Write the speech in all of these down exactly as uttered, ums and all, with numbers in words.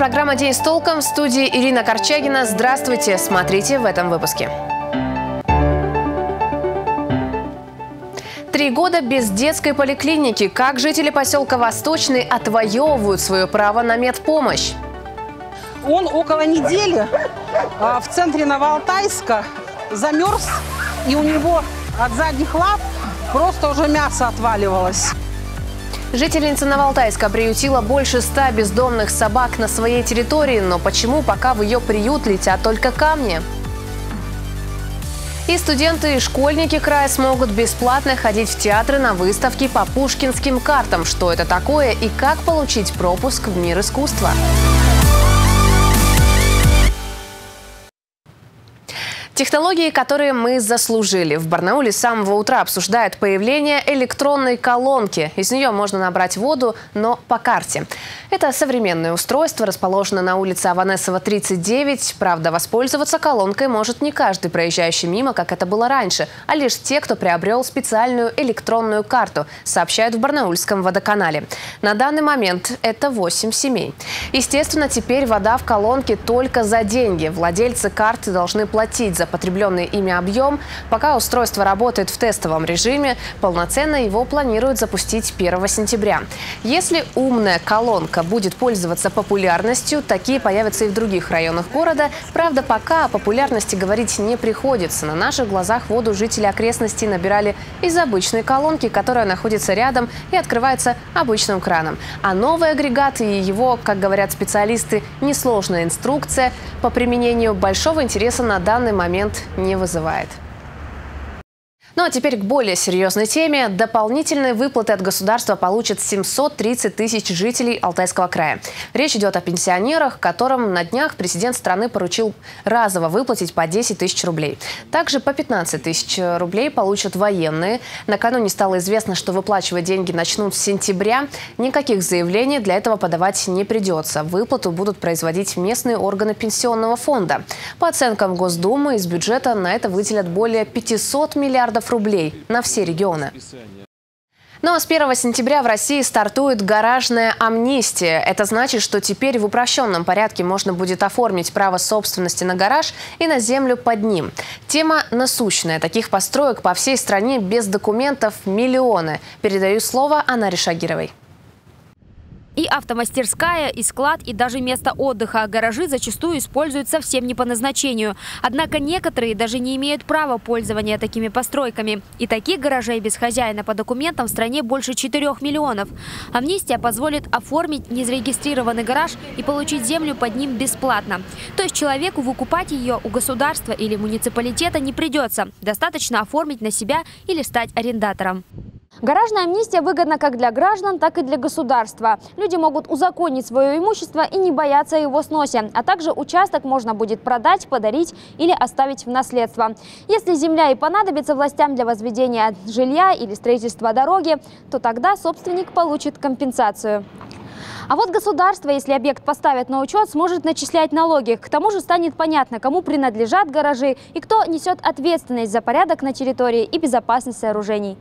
программа «День с толком», в студии Ирина Корчагина. Здравствуйте! Смотрите в этом выпуске. Три года без детской поликлиники. Как жители поселка Восточный отвоевывают свое право на медпомощь? Он около недели в центре Новоалтайска замерз, и у него от задних лап просто уже мясо отваливалось. Жительница Новоалтайска приютила больше ста бездомных собак на своей территории, но почему пока в ее приют летят только камни? И студенты, и школьники края смогут бесплатно ходить в театры на выставки по пушкинским картам. Что это такое и как получить пропуск в мир искусства? Технологии, которые мы заслужили. В Барнауле с самого утра обсуждают появление электронной колонки. Из нее можно набрать воду, но по карте. Это современное устройство, расположено на улице Аванесова, тридцать девять. Правда, воспользоваться колонкой может не каждый проезжающий мимо, как это было раньше, а лишь те, кто приобрел специальную электронную карту, сообщают в Барнаульском водоканале. На данный момент это восемь семей. Естественно, теперь вода в колонке только за деньги. Владельцы карты должны платить за потребленный ими объем. Пока устройство работает в тестовом режиме, полноценно его планируют запустить первого сентября. Если умная колонка будет пользоваться популярностью, такие появятся и в других районах города. Правда, пока о популярности говорить не приходится. На наших глазах воду жители окрестностей набирали из обычной колонки, которая находится рядом и открывается обычным краном. А новый агрегат и его, как говорят специалисты, несложная инструкция по применению большого интереса на данный момент не вызывает. Ну а теперь к более серьезной теме. Дополнительные выплаты от государства получат семьсот тридцать тысяч жителей Алтайского края. Речь идет о пенсионерах, которым на днях президент страны поручил разово выплатить по десять тысяч рублей. Также по пятнадцать тысяч рублей получат военные. Накануне стало известно, что выплачивать деньги начнут с сентября. Никаких заявлений для этого подавать не придется. Выплату будут производить местные органы пенсионного фонда. По оценкам Госдумы, из бюджета на это выделят более пятисот миллиардов рублей на все регионы. Ну а с первого сентября в России стартует гаражная амнистия. Это значит, что теперь в упрощенном порядке можно будет оформить право собственности на гараж и на землю под ним. Тема насущная. Таких построек по всей стране без документов миллионы. Передаю слово Анне Шагировой. И автомастерская, и склад, и даже место отдыха. Гаражи зачастую используют совсем не по назначению. Однако некоторые даже не имеют права пользования такими постройками. И таких гаражей без хозяина по документам в стране больше четырёх миллионов. Амнистия позволит оформить незарегистрированный гараж и получить землю под ним бесплатно. То есть человеку выкупать ее у государства или муниципалитета не придется. Достаточно оформить на себя или стать арендатором. Гаражная амнистия выгодна как для граждан, так и для государства. Люди могут узаконить свое имущество и не бояться его сносе. А также участок можно будет продать, подарить или оставить в наследство. Если земля и понадобится властям для возведения жилья или строительства дороги, то тогда собственник получит компенсацию. А вот государство, если объект поставят на учет, сможет начислять налоги. К тому же станет понятно, кому принадлежат гаражи и кто несет ответственность за порядок на территории и безопасность сооружений.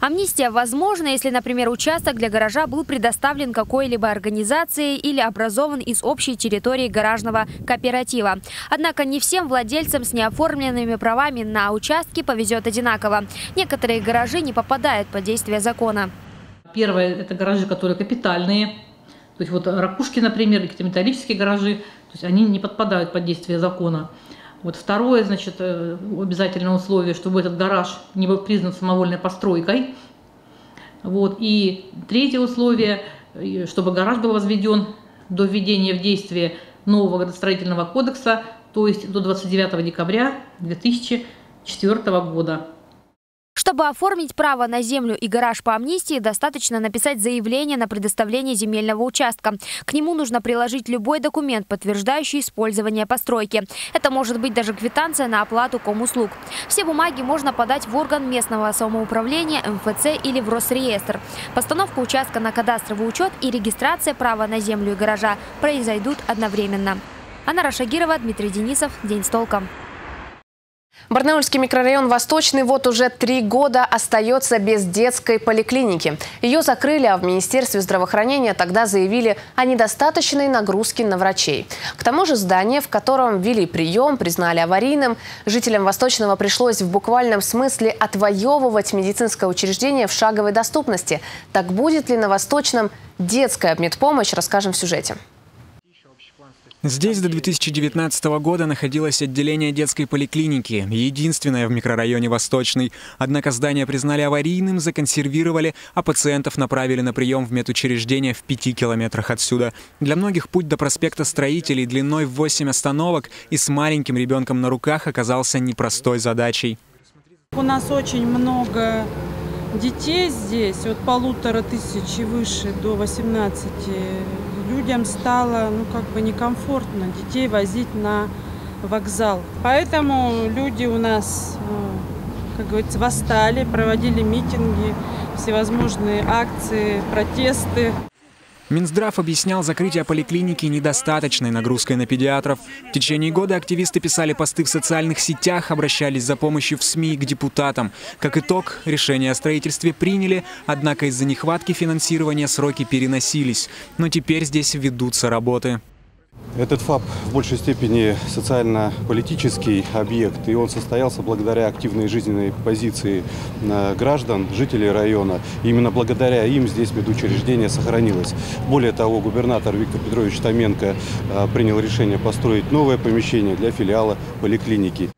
Амнистия возможна, если, например, участок для гаража был предоставлен какой-либо организации или образован из общей территории гаражного кооператива. Однако не всем владельцам с неоформленными правами на участки повезет одинаково. Некоторые гаражи не попадают под действие закона. Первое – это гаражи, которые капитальные. То есть вот ракушки, например, металлические гаражи, то есть они не подпадают под действие закона. Вот второе, значит, обязательное условие, чтобы этот гараж не был признан самовольной постройкой. Вот. И третье условие, чтобы гараж был возведен до введения в действие нового градостроительного кодекса, то есть до двадцать девятого декабря две тысячи четвёртого года. Чтобы оформить право на землю и гараж по амнистии, достаточно написать заявление на предоставление земельного участка. К нему нужно приложить любой документ, подтверждающий использование постройки. Это может быть даже квитанция на оплату комуслуг. Все бумаги можно подать в орган местного самоуправления, МФЦ или в Росреестр. Постановка участка на кадастровый учет и регистрация права на землю и гаража произойдут одновременно. Анна Шагирова, Дмитрий Денисов. День с толком. Барнаульский микрорайон «Восточный» вот уже три года остается без детской поликлиники. Ее закрыли, а в Министерстве здравоохранения тогда заявили о недостаточной нагрузке на врачей. К тому же здание, в котором вели прием, признали аварийным. Жителям «Восточного» пришлось в буквальном смысле отвоевывать медицинское учреждение в шаговой доступности. Так будет ли на «Восточном» детская медпомощь, расскажем в сюжете. Здесь до две тысячи девятнадцатого года находилось отделение детской поликлиники, единственное в микрорайоне Восточный. Однако здание признали аварийным, законсервировали, а пациентов направили на прием в медучреждение в пяти километрах отсюда. Для многих путь до проспекта Строителей длиной в восемь остановок и с маленьким ребенком на руках оказался непростой задачей. У нас очень много детей здесь, от полутора тысяч и выше до восемнадцати. Людям стало, ну, как бы некомфортно детей возить на вокзал. Поэтому люди у нас, как говорится, восстали, проводили митинги, всевозможные акции, протесты. Минздрав объяснял закрытие поликлиники недостаточной нагрузкой на педиатров. В течение года активисты писали посты в социальных сетях, обращались за помощью в СМИ к депутатам. Как итог, решение о строительстве приняли, однако из-за нехватки финансирования сроки переносились. Но теперь здесь ведутся работы. Этот ФАП в большей степени социально-политический объект, и он состоялся благодаря активной жизненной позиции граждан, жителей района. И именно благодаря им здесь медучреждение сохранилось. Более того, губернатор Виктор Петрович Томенко принял решение построить новое помещение для филиала поликлиники.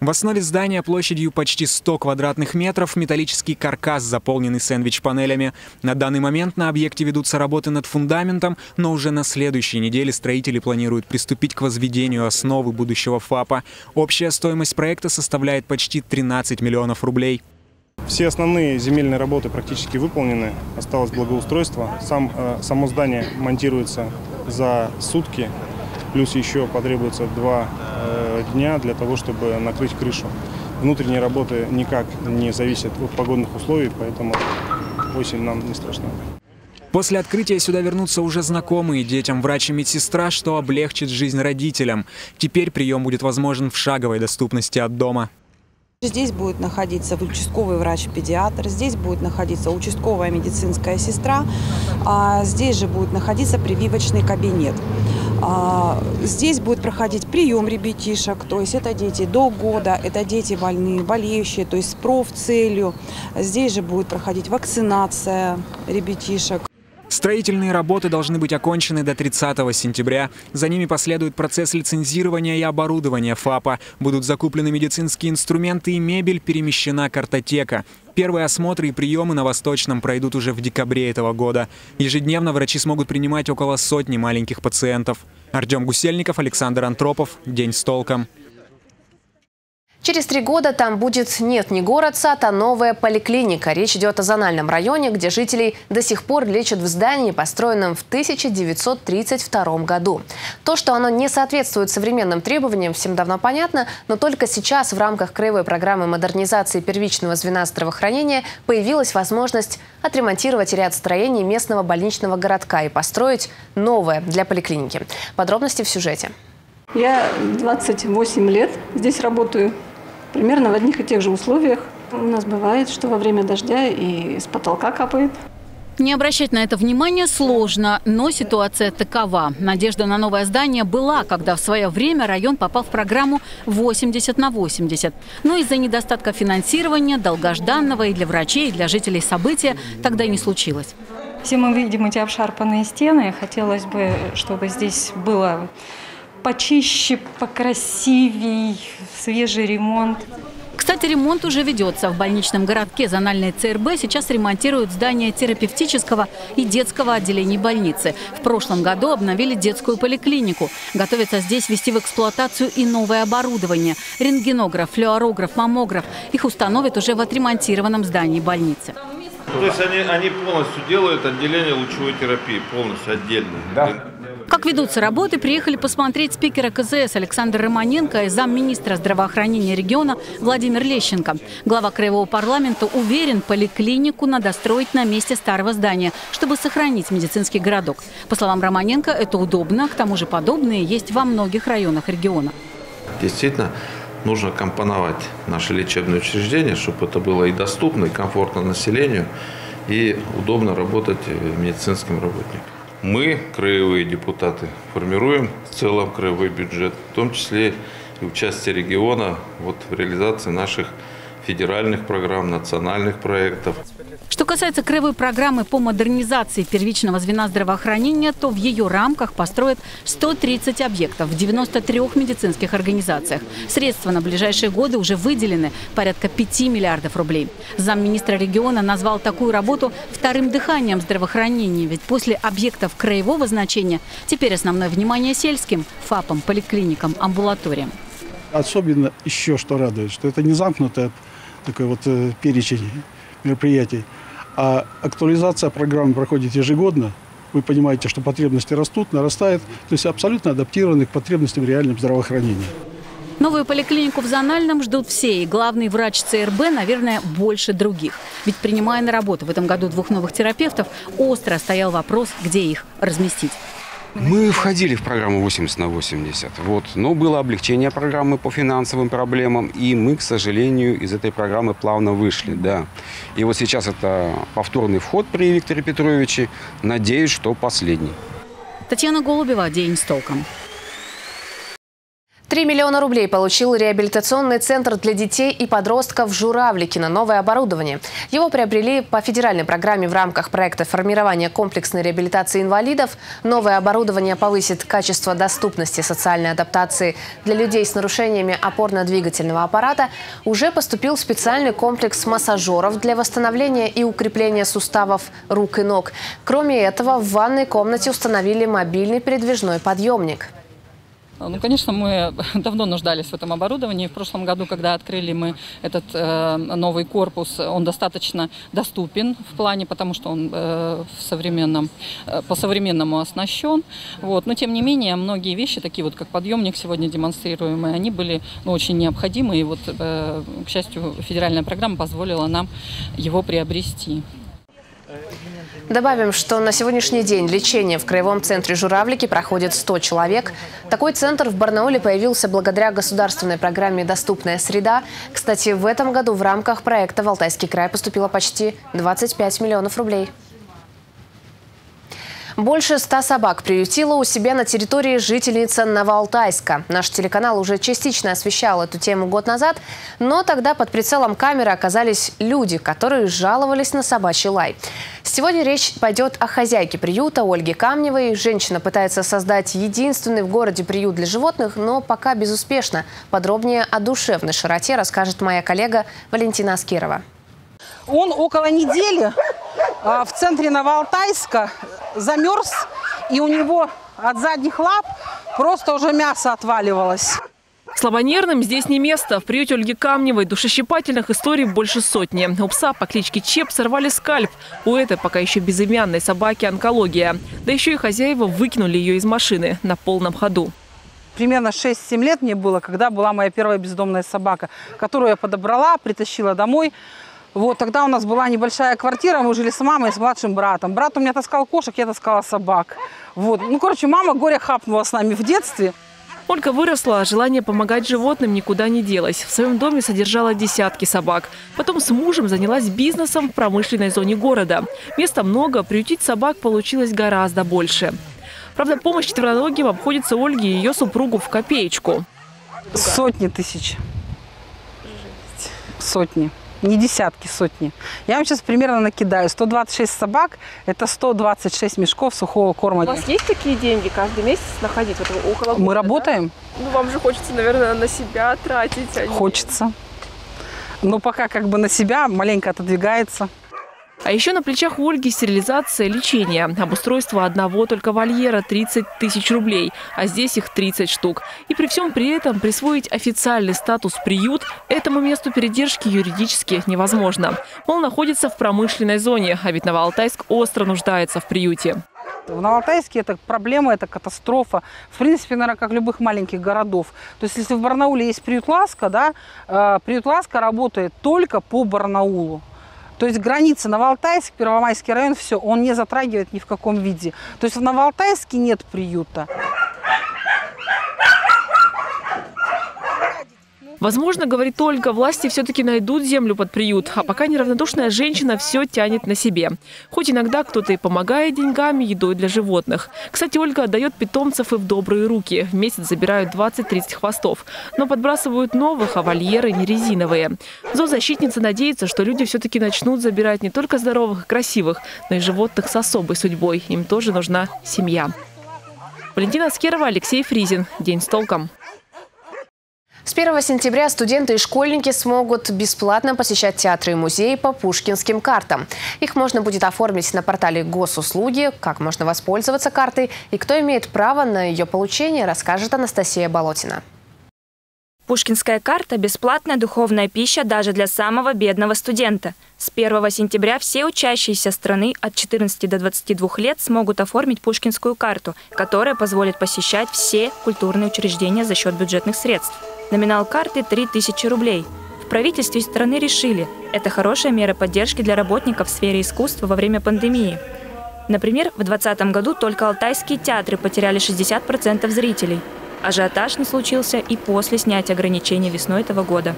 В основе здания площадью почти сто квадратных метров металлический каркас, заполненный сэндвич-панелями. На данный момент на объекте ведутся работы над фундаментом, но уже на следующей неделе строители планируют приступить к возведению основы будущего ФАПа. Общая стоимость проекта составляет почти тринадцать миллионов рублей. Все основные земельные работы практически выполнены. Осталось благоустройство. Сам, само здание монтируется за сутки. Плюс еще потребуется два э, дня для того, чтобы накрыть крышу. Внутренние работы никак не зависят от погодных условий, поэтому осень нам не страшна. После открытия сюда вернутся уже знакомые детям врач и медсестра, что облегчит жизнь родителям. Теперь прием будет возможен в шаговой доступности от дома. Здесь будет находиться участковый врач-педиатр, здесь будет находиться участковая медицинская сестра, а здесь же будет находиться прививочный кабинет. Здесь будет проходить прием ребятишек, то есть это дети до года, это дети больные, болеющие, то есть с профцелью. Здесь же будет проходить вакцинация ребятишек. Строительные работы должны быть окончены до тридцатого сентября. За ними последует процесс лицензирования и оборудования ФАПа. Будут закуплены медицинские инструменты и мебель, перемещена картотека. Первые осмотры и приемы на Восточном пройдут уже в декабре этого года. Ежедневно врачи смогут принимать около сотни маленьких пациентов. Артем Гусельников, Александр Антропов. День с толком. Через три года там будет нет не город, сад, а новая поликлиника. Речь идет о Зональном районе, где жителей до сих пор лечат в здании, построенном в тысяча девятьсот тридцать втором году. То, что оно не соответствует современным требованиям, всем давно понятно, но только сейчас в рамках краевой программы модернизации первичного звена здравоохранения появилась возможность отремонтировать ряд строений местного больничного городка и построить новое для поликлиники. Подробности в сюжете. Я двадцать восемь лет здесь работаю. Примерно в одних и тех же условиях. У нас бывает, что во время дождя и с потолка капает. Не обращать на это внимание сложно, но ситуация такова. Надежда на новое здание была, когда в свое время район попал в программу восемьдесят на восемьдесят. Но из-за недостатка финансирования, долгожданного и для врачей, и для жителей события тогда не случилось. Все мы видим эти обшарпанные стены. Хотелось бы, чтобы здесь было почище, покрасивей, свежий ремонт. Кстати, ремонт уже ведется. В больничном городке Зональный ЦРБ сейчас ремонтируют здание терапевтического и детского отделений больницы. В прошлом году обновили детскую поликлинику. Готовится здесь ввести в эксплуатацию и новое оборудование. Рентгенограф, флюорограф, маммограф. Их установят уже в отремонтированном здании больницы. То есть они, они полностью делают отделение лучевой терапии, полностью отдельно. Да. Как ведутся работы, приехали посмотреть спикера КЗС Александра Романенко и замминистра здравоохранения региона Владимир Лещенко. Глава краевого парламента уверен, поликлинику надо строить на месте старого здания, чтобы сохранить медицинский городок. По словам Романенко, это удобно, к тому же подобные есть во многих районах региона. Действительно, нужно компоновать наши лечебные учреждения, чтобы это было и доступно, и комфортно населению, и удобно работать медицинским работникам. Мы, краевые депутаты, формируем в целом краевой бюджет, в том числе и участие региона вот, в реализации наших федеральных программ, национальных проектов. Что касается краевой программы по модернизации первичного звена здравоохранения, то в ее рамках построят сто тридцать объектов в девяноста трёх медицинских организациях. Средства на ближайшие годы уже выделены порядка пяти миллиардов рублей. Замминистра региона назвал такую работу вторым дыханием здравоохранения, ведь после объектов краевого значения теперь основное внимание сельским, ФАПам, поликлиникам, амбулаториям. Особенно еще что радует, что это не замкнутый такой вот перечень мероприятий, а актуализация программы проходит ежегодно. Вы понимаете, что потребности растут, нарастает, то есть абсолютно адаптированы к потребностям реального здравоохранения. Новую поликлинику в Зональном ждут все, и главный врач ЦРБ, наверное, больше других. Ведь принимая на работу в этом году двух новых терапевтов, остро стоял вопрос, где их разместить. Мы входили в программу восемьдесят на восемьдесят, вот. Но было облегчение программы по финансовым проблемам, и мы, к сожалению, из этой программы плавно вышли. Да. И вот сейчас это повторный вход при Викторе Петровиче, надеюсь, что последний. Татьяна Голубева, «День с толком». три миллиона рублей получил реабилитационный центр для детей и подростков «Журавлики» на новое оборудование. Его приобрели по федеральной программе в рамках проекта формирования комплексной реабилитации инвалидов. Новое оборудование повысит качество доступности социальной адаптации для людей с нарушениями опорно-двигательного аппарата. Уже поступил специальный комплекс массажеров для восстановления и укрепления суставов рук и ног. Кроме этого, в ванной комнате установили мобильный передвижной подъемник. Ну, конечно, мы давно нуждались в этом оборудовании. В прошлом году, когда открыли мы этот э, новый корпус, он достаточно доступен в плане, потому что он э, в современном, э, по-современному оснащен. Вот. Но, тем не менее, многие вещи, такие вот как подъемник сегодня демонстрируемый, они были ну, очень необходимы. И вот, э, к счастью, федеральная программа позволила нам его приобрести. Добавим, что на сегодняшний день лечение в краевом центре «Журавлики» проходит сто человек. Такой центр в Барнауле появился благодаря государственной программе «Доступная среда». Кстати, в этом году в рамках проекта в Алтайский край поступило почти двадцать пять миллионов рублей. Больше ста собак приютила у себя на территории жительница Новоалтайска. Наш телеканал уже частично освещал эту тему год назад, но тогда под прицелом камеры оказались люди, которые жаловались на собачий лай. Сегодня речь пойдет о хозяйке приюта Ольге Камневой. Женщина пытается создать единственный в городе приют для животных, но пока безуспешно. Подробнее о душевной широте расскажет моя коллега Валентина Аскирова. Он около недели в центре Новоалтайска замерз, и у него от задних лап просто уже мясо отваливалось. Слабонервным здесь не место. В приюте Ольги Камневой душещипательных историй больше сотни. У пса по кличке Чеп сорвали скальп. У этой пока еще безымянной собаки онкология. Да еще и хозяева выкинули ее из машины на полном ходу. Примерно шесть-семь лет мне было, когда была моя первая бездомная собака, которую я подобрала, притащила домой. Вот, тогда у нас была небольшая квартира, мы жили с мамой и с младшим братом. Брат у меня таскал кошек, я таскала собак. Вот. Ну, короче, мама горе хапнула с нами в детстве. Ольга выросла, а желание помогать животным никуда не делось. В своем доме содержала десятки собак. Потом с мужем занялась бизнесом в промышленной зоне города. Места много, приютить собак получилось гораздо больше. Правда, помощь четвероногим обходится Ольге и ее супругу в копеечку. Сотни тысяч. Сотни. Не десятки, сотни. Я вам сейчас примерно накидаю. сто двадцать шесть собак – это сто двадцать шесть мешков сухого корма. У вас есть такие деньги каждый месяц находить? Вот около года, мы работаем. Да? Ну, вам же хочется, наверное, на себя тратить. А хочется. Но пока как бы на себя маленько отодвигается. А еще на плечах у Ольги стерилизация, лечение. Обустройство одного только вольера – тридцать тысяч рублей, а здесь их тридцать штук. И при всем при этом присвоить официальный статус «приют» этому месту передержки юридически невозможно. Мол, находится в промышленной зоне, а ведь Новоалтайск остро нуждается в приюте. В Новоалтайске это проблема, это катастрофа. В принципе, наверное, как любых маленьких городов. То есть, если в Барнауле есть приют «Ласка», да, приют «Ласка» работает только по Барнаулу. То есть граница Новоалтайск, Первомайский район, все, он не затрагивает ни в каком виде. То есть в Новоалтайске нет приюта. Возможно, говорит Ольга, власти все-таки найдут землю под приют. А пока неравнодушная женщина все тянет на себе. Хоть иногда кто-то и помогает деньгами, едой для животных. Кстати, Ольга отдает питомцев и в добрые руки. В месяц забирают двадцать-тридцать хвостов. Но подбрасывают новых, а вольеры не резиновые. Зоозащитница надеется, что люди все-таки начнут забирать не только здоровых и красивых, но и животных с особой судьбой. Им тоже нужна семья. Валентина Аскирова, Алексей Фризин. День с толком. С первого сентября студенты и школьники смогут бесплатно посещать театры и музеи по пушкинским картам. Их можно будет оформить на портале Госуслуги. Как можно воспользоваться картой и кто имеет право на ее получение, расскажет Анастасия Болотина. Пушкинская карта – бесплатная духовная пища даже для самого бедного студента. С первого сентября все учащиеся страны от четырнадцати до двадцати двух лет смогут оформить пушкинскую карту, которая позволит посещать все культурные учреждения за счет бюджетных средств. Номинал карты – три тысячи рублей. В правительстве страны решили – это хорошая мера поддержки для работников в сфере искусства во время пандемии. Например, в двадцатом году только алтайские театры потеряли шестьдесят процентов зрителей. Ажиотаж не случился и после снятия ограничений весной этого года.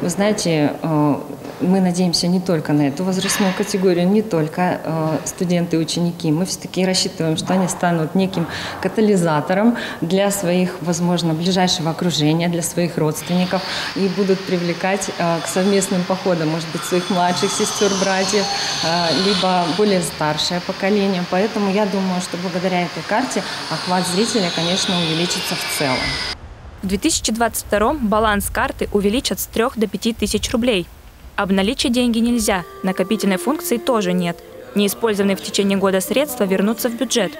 Вы знаете, мы надеемся не только на эту возрастную категорию, не только студенты и ученики. Мы все-таки рассчитываем, что они станут неким катализатором для своих, возможно, ближайшего окружения, для своих родственников и будут привлекать к совместным походам, может быть, своих младших сестер, братьев, либо более старшее поколение. Поэтому я думаю, что благодаря этой карте охват зрителя, конечно, увеличится в целом. В две тысячи двадцать втором баланс карты увеличат с трёх до пяти тысяч рублей. Обналичить деньги нельзя, накопительной функции тоже нет. Неиспользованные в течение года средства вернутся в бюджет.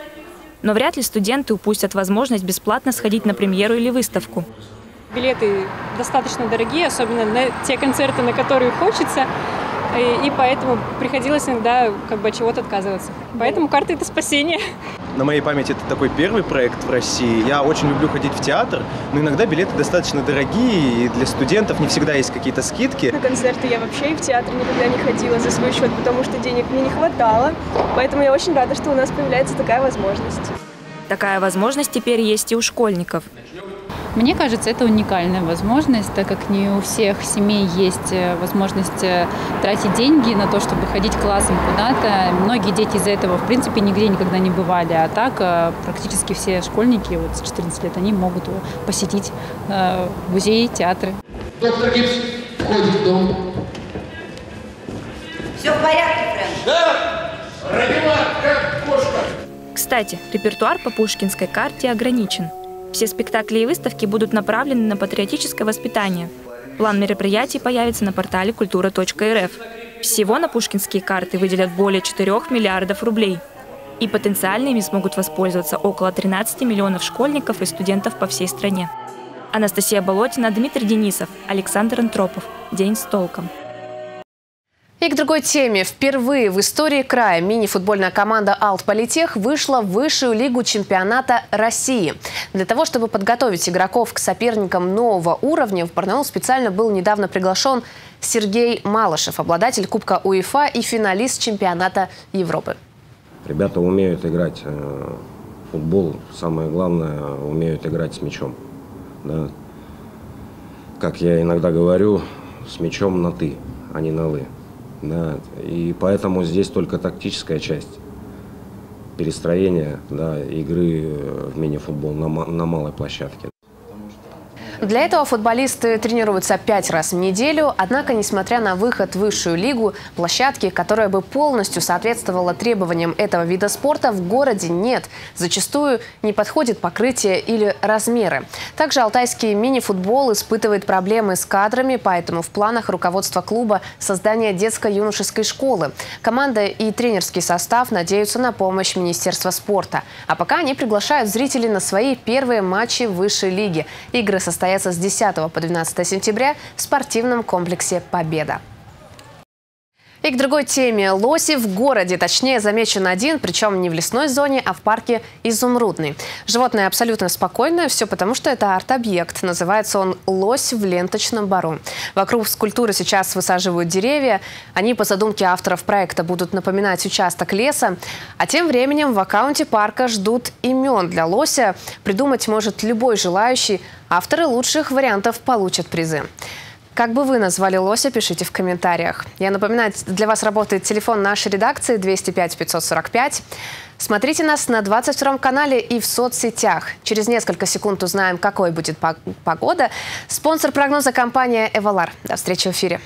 Но вряд ли студенты упустят возможность бесплатно сходить на премьеру или выставку. Билеты достаточно дорогие, особенно на те концерты, на которые хочется. И, и поэтому приходилось иногда как бы от чего-то отказываться. Поэтому карта – это спасение. На моей памяти это такой первый проект в России. Я очень люблю ходить в театр, но иногда билеты достаточно дорогие, и для студентов не всегда есть какие-то скидки. На концерты я вообще и в театр никогда не ходила за свой счет, потому что денег мне не хватало. Поэтому я очень рада, что у нас появляется такая возможность. Такая возможность теперь есть и у школьников. Мне кажется, это уникальная возможность, так как не у всех семей есть возможность тратить деньги на то, чтобы ходить классом куда-то. Многие дети из-за этого, в принципе, нигде никогда не бывали. А так практически все школьники вот, с четырнадцати лет они могут посетить э, музеи, театры. Доктор Гипс входит в дом. Все в порядке, Фрэнк? Да! Родила как кошка! Кстати, репертуар по пушкинской карте ограничен. Все спектакли и выставки будут направлены на патриотическое воспитание. План мероприятий появится на портале культура точка рф. Всего на пушкинские карты выделят более четырёх миллиардов рублей. И потенциально ими смогут воспользоваться около тринадцати миллионов школьников и студентов по всей стране. Анастасия Болотина, Дмитрий Денисов, Александр Антропов. День с толком. И к другой теме. Впервые в истории края мини-футбольная команда «АлтПолитех» вышла в высшую лигу чемпионата России. Для того, чтобы подготовить игроков к соперникам нового уровня, в Барнаул специально был недавно приглашен Сергей Малышев, обладатель Кубка УЕФА и финалист чемпионата Европы. Ребята умеют играть в футбол. Самое главное, умеют играть с мячом. Да? Как я иногда говорю, с мячом на «ты», а не на «вы». Да, и поэтому здесь только тактическая часть перестроения, да, игры в мини-футбол на, на малой площадке. Для этого футболисты тренируются пять раз в неделю. Однако, несмотря на выход в высшую лигу, площадки, которая бы полностью соответствовала требованиям этого вида спорта, в городе нет. Зачастую не подходит покрытие или размеры. Также алтайский мини-футбол испытывает проблемы с кадрами, поэтому в планах руководства клуба создание детско-юношеской школы. Команда и тренерский состав надеются на помощь Министерства спорта. А пока они приглашают зрителей на свои первые матчи высшей лиги. Игры состоят с десятого по двенадцатое сентября в спортивном комплексе «Победа». И к другой теме. Лоси в городе. Точнее, замечен один, причем не в лесной зоне, а в парке Изумрудный. Животное абсолютно спокойное, все потому, что это арт-объект. Называется он «Лось в ленточном бару». Вокруг скульптуры сейчас высаживают деревья. Они, по задумке авторов проекта, будут напоминать участок леса. А тем временем в аккаунте парка ждут имен для лося. Придумать может любой желающий. Авторы лучших вариантов получат призы. Как бы вы назвали лося, пишите в комментариях. Я напоминаю, для вас работает телефон нашей редакции двести пять пятьсот сорок пять. Смотрите нас на двадцать втором канале и в соцсетях. Через несколько секунд узнаем, какой будет погода. Спонсор прогноза – компания Evalar. До встречи в эфире.